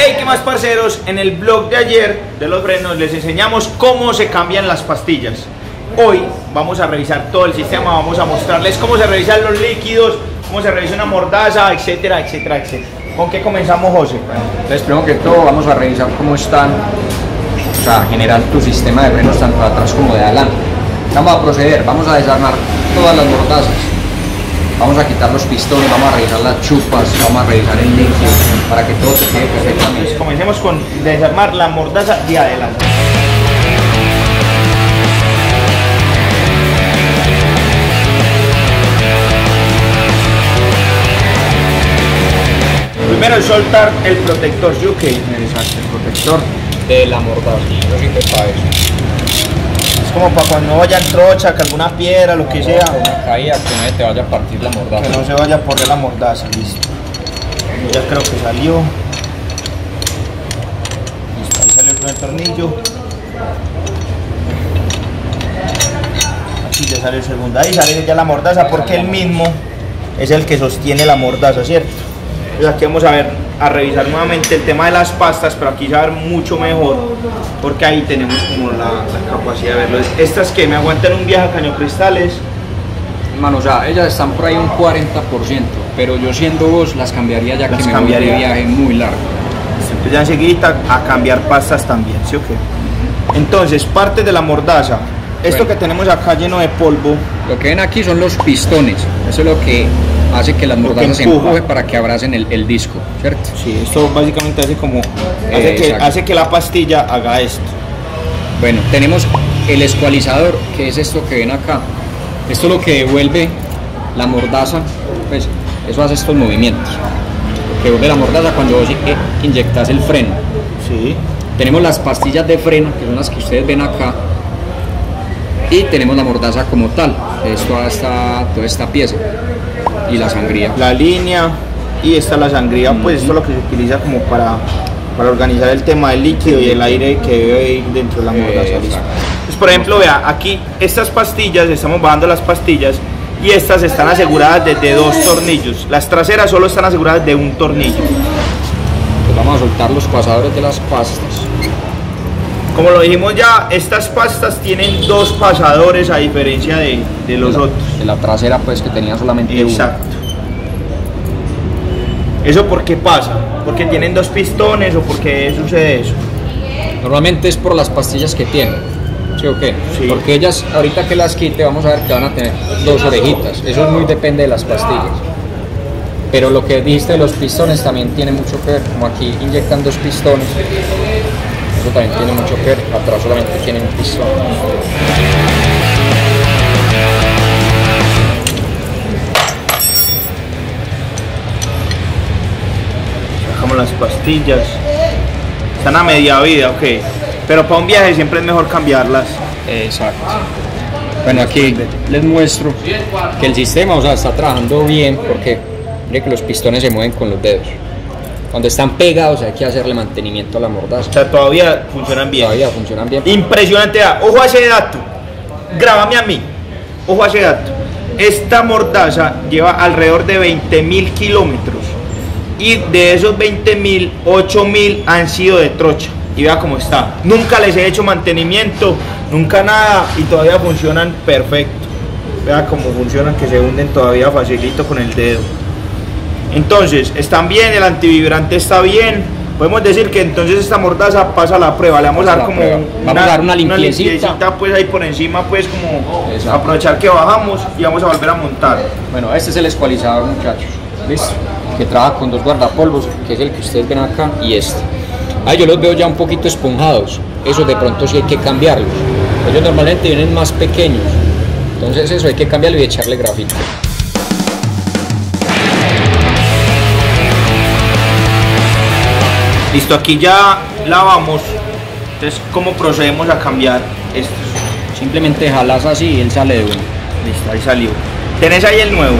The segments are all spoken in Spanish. Hey, ¿qué más, parceros? En el vlog de ayer de los frenos les enseñamos cómo se cambian las pastillas. Hoy vamos a revisar todo el sistema, vamos a mostrarles cómo se revisan los líquidos, cómo se revisa una mordaza, etcétera, etcétera, etcétera. ¿Con qué comenzamos, José? Bueno, les primero que todo vamos a revisar cómo están, o sea, generar tu sistema de frenos tanto de atrás como de adelante. Vamos a proceder, vamos a desarmar todas las mordazas. Vamos a quitar los pistones, vamos a revisar las chupas, vamos a revisar el líquido para que todo se quede perfectamente. Entonces, comencemos con desarmar la mordaza de adelante. Primero soltar el protector. Yo que necesito el protector de la mordaza. Yo siempre para eso. Es como para cuando no vayan trocha, que alguna piedra, lo que sea. Una caída, que no te vaya a partir la mordaza. Que no se vaya a poner la mordaza, listo. Yo ya creo que salió. Listo, ahí sale el primer tornillo. Aquí ya sale el segundo, ahí sale ya la mordaza, porque él mismo es el que sostiene la mordaza, ¿cierto? Entonces aquí vamos a ver, a revisar nuevamente el tema de las pastas, pero aquí se va a ver mucho mejor, porque ahí tenemos como la capacidad de verlo. Estas que me aguantan un viaje a Caño Cristales, hermano, o sea, ellas están por ahí un 40%, pero yo siendo vos las cambiaría, ya las que me voy de viaje muy largo. Entonces ya enseguida a cambiar pastas también, ¿sí o qué? Entonces, parte de la mordaza. Esto bueno, que tenemos acá lleno de polvo, lo que ven aquí son los pistones. Eso es lo que hace que las mordazas se empujen para que abracen el disco, ¿cierto? Sí, esto básicamente hace como hace que la pastilla haga esto. Bueno, tenemos el escualizador, que es esto que ven acá. Esto es lo que devuelve la mordaza, pues eso hace estos movimientos que devuelve la mordaza cuando vos inyectas el freno. Sí. Tenemos las pastillas de freno, que son las que ustedes ven acá. Y tenemos la mordaza como tal, toda esta pieza y la sangría. La línea y esta la sangría, pues esto es lo que se utiliza como para organizar el tema del líquido y el aire que debe ir dentro de la mordaza. Pues, por ejemplo, vea, aquí estas pastillas, estamos bajando las pastillas y estas están aseguradas desde dos tornillos. Las traseras solo están aseguradas de un tornillo. Pues vamos a soltar los pasadores de las pastas. Como lo dijimos ya, estas pastas tienen dos pasadores a diferencia de los otros. De la trasera, pues, que tenía solamente exacto. Uno. ¿Eso por qué pasa? ¿Porque tienen dos pistones o porque sucede eso? Normalmente es por las pastillas que tienen, ¿sí o qué? Sí. Porque ellas, ahorita que las quite, vamos a ver que van a tener dos orejitas. Eso muy depende de las pastillas. Pero lo que dijiste de los pistones también tiene mucho que ver. Como aquí inyectan dos pistones, eso también tiene mucho que ver, atrás solamente tienen un pistón. Sacamos las pastillas, están a media vida, ok, pero para un viaje siempre es mejor cambiarlas. Exacto. Bueno, aquí les muestro que el sistema, o sea, está trabajando bien, porque mire que los pistones se mueven con los dedos. Cuando están pegados hay que hacerle mantenimiento a la mordaza. O sea, todavía funcionan bien. Todavía funcionan bien. Impresionante. Ojo a ese dato. Grábame a mí. Ojo a ese dato. Esta mordaza lleva alrededor de 20.000 kilómetros. Y de esos 20.000, 8.000 han sido de trocha. Y vea cómo está. Nunca les he hecho mantenimiento, nunca nada. Y todavía funcionan perfecto. Vea cómo funcionan, que se hunden todavía facilito con el dedo. Entonces, están bien, el antivibrante está bien. Podemos decir que entonces esta mordaza pasa la prueba. Le vamos a dar como una limpiecita, pues ahí por encima, pues como exacto. Aprovechar que bajamos y vamos a volver a montar. Bueno, este es el escualizador, muchachos. ¿Listo? Que trabaja con dos guardapolvos, que es el que ustedes ven acá y este. Ahí yo los veo ya un poquito esponjados. Esos de pronto sí hay que cambiarlos. Ellos normalmente vienen más pequeños. Entonces eso hay que cambiarlo y echarle grafito. Listo, aquí ya lavamos. Entonces, ¿cómo procedemos a cambiar estos? Simplemente jalas así y él sale de uno. Listo, ahí salió. ¿Tenés ahí el nuevo?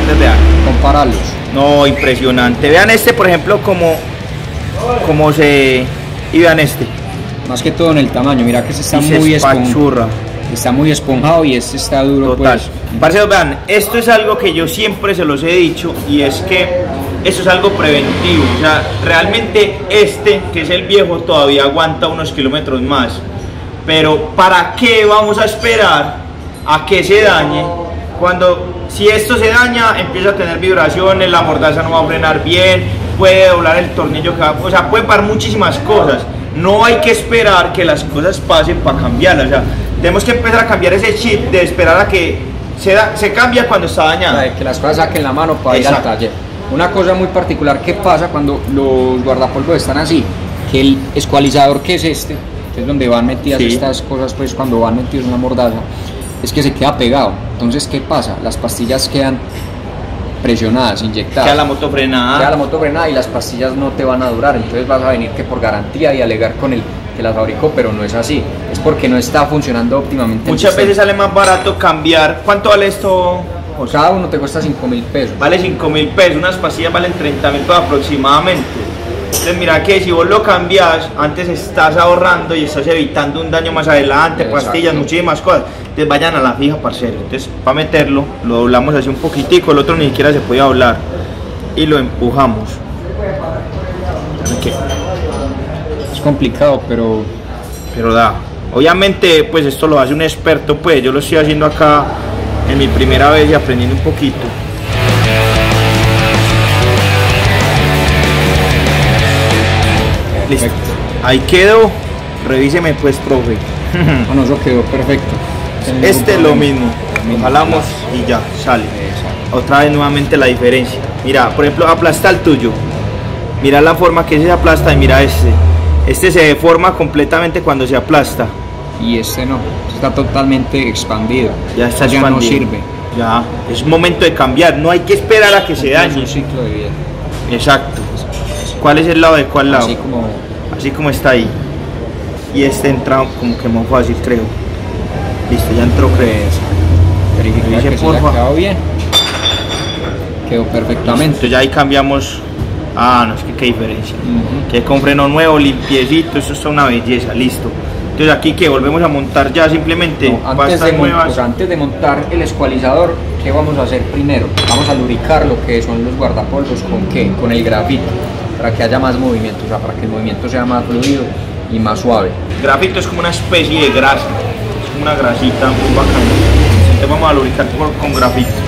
Entonces, vean. Compararlos. No, impresionante. Vean este, por ejemplo, como se... Y vean este. Más que todo en el tamaño. Mira que este está muy esponjado. Está muy esponjado y este está duro. Total. Pues. Parceros, vean, esto es algo que yo siempre se los he dicho, y es que eso es algo preventivo. O sea, realmente este, que es el viejo, todavía aguanta unos kilómetros más. Pero ¿para qué vamos a esperar a que se dañe? Cuando, si esto se daña, empieza a tener vibraciones, la mordaza no va a frenar bien, puede doblar el tornillo, o sea, puede parar muchísimas cosas. No hay que esperar que las cosas pasen para cambiarlas. O sea, tenemos que empezar a cambiar ese chip de esperar a que se cambia cuando está dañada. Que las cosas saquen la mano para ir al taller. Una cosa muy particular que pasa cuando los guardapolvos están así, que el escualizador, que es este, que es donde van metidas estas cosas, pues cuando van metidos en la mordaza, es que se queda pegado. Entonces, ¿qué pasa? Las pastillas quedan presionadas, inyectadas. Queda la moto frenada. Queda la moto frenada y las pastillas no te van a durar. Entonces vas a venir que por garantía y alegar con el que la fabricó, pero no es así. Es porque no está funcionando óptimamente. Muchas veces sale más barato cambiar. ¿Cuánto vale esto? O sea, cada uno te cuesta 5.000 pesos. Vale 5.000 pesos. Unas pastillas valen 30.000 pesos aproximadamente. Entonces mira que si vos lo cambias, antes estás ahorrando y estás evitando un daño más adelante. Exacto. Pastillas, muchísimas cosas. Entonces vayan a la fija, parcero. Entonces para meterlo, lo doblamos así un poquitico. El otro ni siquiera se podía doblar. Y lo empujamos. Okay. Es complicado, pero da. Obviamente pues esto lo hace un experto, pues yo lo estoy haciendo acá en mi primera vez y aprendiendo un poquito. Listo. Ahí quedó. Revíseme pues, profe. Bueno, eso quedó perfecto. Este es lo mismo. Lo jalamos y ya sale. Otra vez nuevamente la diferencia. Mira, por ejemplo, aplasta el tuyo. Mira la forma que se aplasta y mira este. Este se deforma completamente cuando se aplasta. Y este no, está totalmente expandido. Ya está expandido. Ya no sirve. Ya, es momento de cambiar. No hay que esperar a que se dañe. Es un ciclo de vida. Exacto. ¿Cuál es el lado de cuál lado? Así como está ahí. Y este entra como que más fácil, creo. Listo, ya entró, crees. Verifica que se haya quedado bien. Quedó perfectamente. Listo, ya ahí cambiamos. Ah, no, es que qué diferencia. Que con freno nuevo, limpiecito, eso está una belleza. Listo. Entonces aquí que volvemos a montar ya simplemente. No, antes de montar el escualizador, ¿qué vamos a hacer primero? Vamos a lubricar lo que son los guardapolvos. ¿Con qué? Con el grafito, para que haya más movimiento, o sea, para que el movimiento sea más fluido y más suave. El grafito es como una especie de grasa, es como una grasita muy bacana. Entonces vamos a lubricar con grafito.